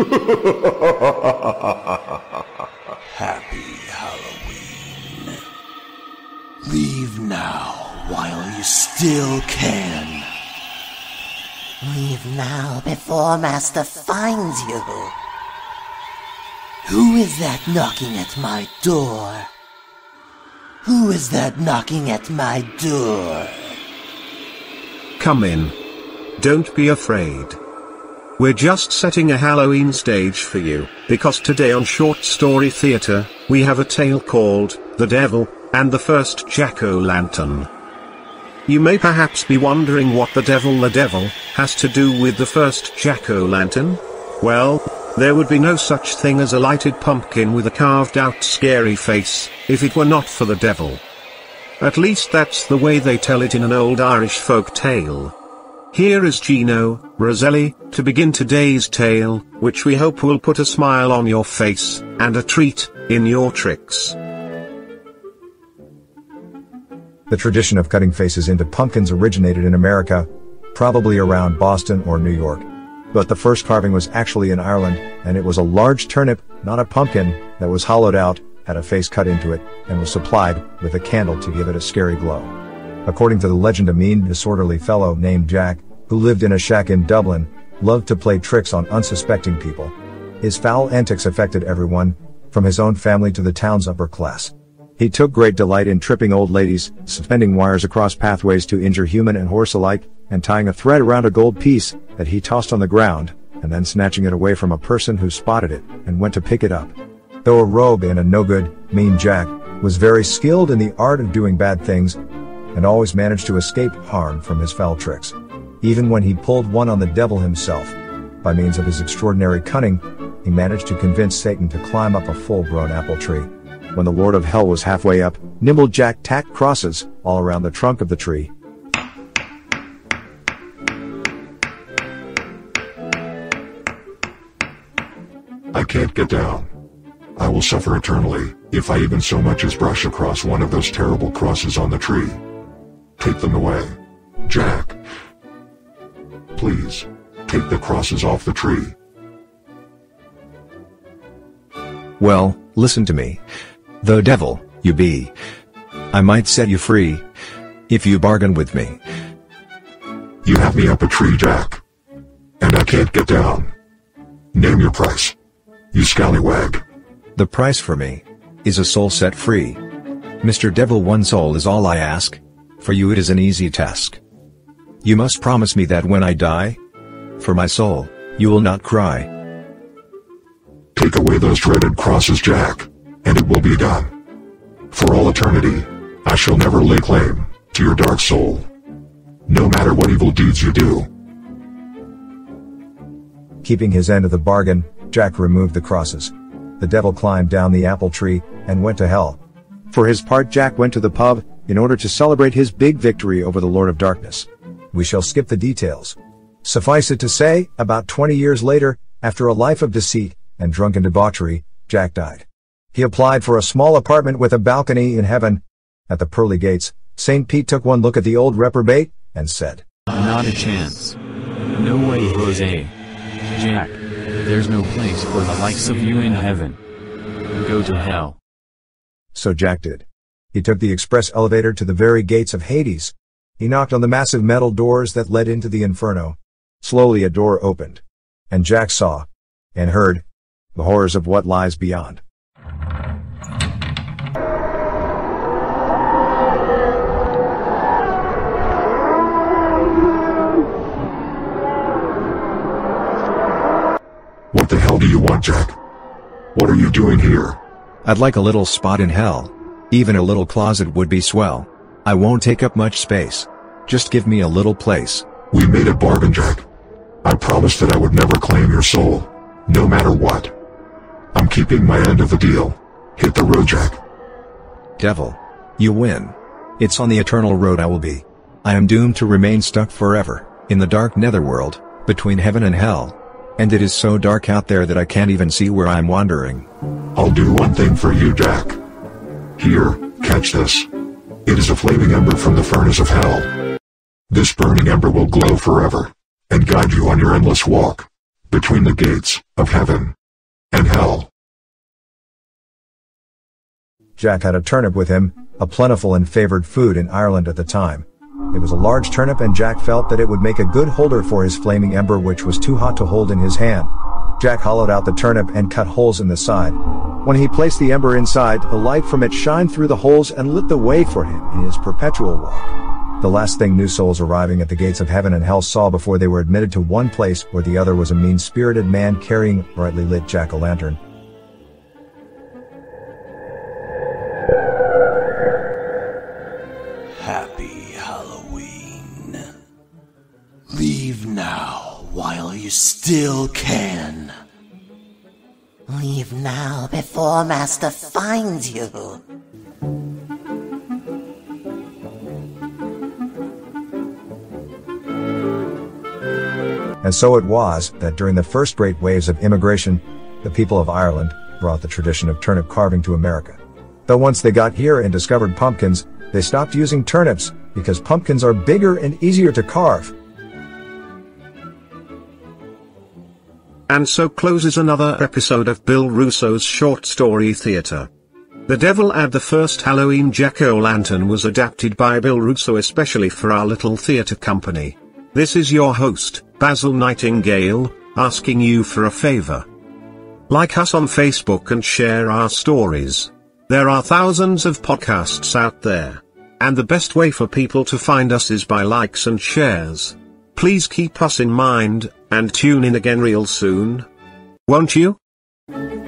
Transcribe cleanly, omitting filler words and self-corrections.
Happy Halloween. Leave now while you still can. Leave now before Master finds you. Who is that knocking at my door? Who is that knocking at my door? Come in. Don't be afraid. We're just setting a Halloween stage for you, because today on Short Story Theatre, we have a tale called, The Devil, and the First Jack-o'-lantern. You may perhaps be wondering what the devil has to do with the first Jack-o'-lantern? Well, there would be no such thing as a lighted pumpkin with a carved-out scary face, if it were not for the devil. At least that's the way they tell it in an old Irish folk tale. Here is Gino Roselli to begin today's tale, which we hope will put a smile on your face, and a treat in your tricks. The tradition of cutting faces into pumpkins originated in America, probably around Boston or New York. But the first carving was actually in Ireland, and it was a large turnip, not a pumpkin, that was hollowed out, had a face cut into it, and was supplied with a candle to give it a scary glow. According to the legend, a mean, disorderly fellow named Jack, who lived in a shack in Dublin, loved to play tricks on unsuspecting people. His foul antics affected everyone, from his own family to the town's upper class. He took great delight in tripping old ladies, suspending wires across pathways to injure human and horse alike, and tying a thread around a gold piece that he tossed on the ground, and then snatching it away from a person who spotted it and went to pick it up. Though a rogue and a no-good, mean Jack was very skilled in the art of doing bad things, and always managed to escape harm from his foul tricks, even when he pulled one on the devil himself. By means of his extraordinary cunning, he managed to convince Satan to climb up a full-grown apple tree. When the Lord of Hell was halfway up, nimble Jack tacked crosses all around the trunk of the tree. I can't get down. I will suffer eternally, if I even so much as brush across one of those terrible crosses on the tree. Take them away, Jack. Please, take the crosses off the tree. Well, listen to me. Though devil you be, I might set you free, if you bargain with me. You have me up a tree, Jack. And I can't get down. Name your price, you scallywag. The price for me is a soul set free. Mr. Devil, one soul is all I ask. For you it is an easy task. You must promise me that when I die, for my soul, you will not cry. Take away those dreaded crosses, Jack, and it will be done. For all eternity, I shall never lay claim to your dark soul, no matter what evil deeds you do. Keeping his end of the bargain, Jack removed the crosses. The devil climbed down the apple tree and went to hell. For his part, Jack went to the pub in order to celebrate his big victory over the Lord of Darkness. We shall skip the details. Suffice it to say, about 20 years later, after a life of deceit and drunken debauchery, Jack died. He applied for a small apartment with a balcony in heaven. At the pearly gates, St. Pete took one look at the old reprobate and said, "Not a chance. No way, Jose. Jack, there's no place for the likes of you in heaven. Go to hell." So Jack did. He took the express elevator to the very gates of Hades. He knocked on the massive metal doors that led into the inferno. Slowly a door opened, and Jack saw, and heard, the horrors of what lies beyond. What the hell do you want, Jack? What are you doing here? I'd like a little spot in hell. Even a little closet would be swell. I won't take up much space. Just give me a little place. We made a bargain, Jack. I promised that I would never claim your soul, no matter what. I'm keeping my end of the deal. Hit the road, Jack. Devil, you win. It's on the eternal road I will be. I am doomed to remain stuck forever, in the dark netherworld, between heaven and hell. And it is so dark out there that I can't even see where I'm wandering. I'll do one thing for you, Jack. Here, catch this. It is a flaming ember from the furnace of hell. This burning ember will glow forever, and guide you on your endless walk between the gates of heaven and hell. Jack had a turnip with him, a plentiful and favored food in Ireland at the time. It was a large turnip, and Jack felt that it would make a good holder for his flaming ember, which was too hot to hold in his hand. Jack hollowed out the turnip and cut holes in the side. When he placed the ember inside, the light from it shined through the holes and lit the way for him in his perpetual walk. The last thing new souls arriving at the gates of heaven and hell saw before they were admitted to one place or the other was a mean-spirited man carrying a brightly lit jack-o'-lantern. Leave now while you still can. Leave now before Master finds you. And so it was that during the first great waves of immigration, the people of Ireland brought the tradition of turnip carving to America. Though once they got here and discovered pumpkins, they stopped using turnips because pumpkins are bigger and easier to carve. And so closes another episode of Bill Russo's Short Story Theatre. The Devil and the First Halloween Jack-o'-lantern was adapted by Bill Russo especially for our little theatre company. This is your host, Basil Nightingale, asking you for a favour. Like us on Facebook and share our stories. There are thousands of podcasts out there. And the best way for people to find us is by likes and shares. Please keep us in mind, and tune in again real soon. Won't you?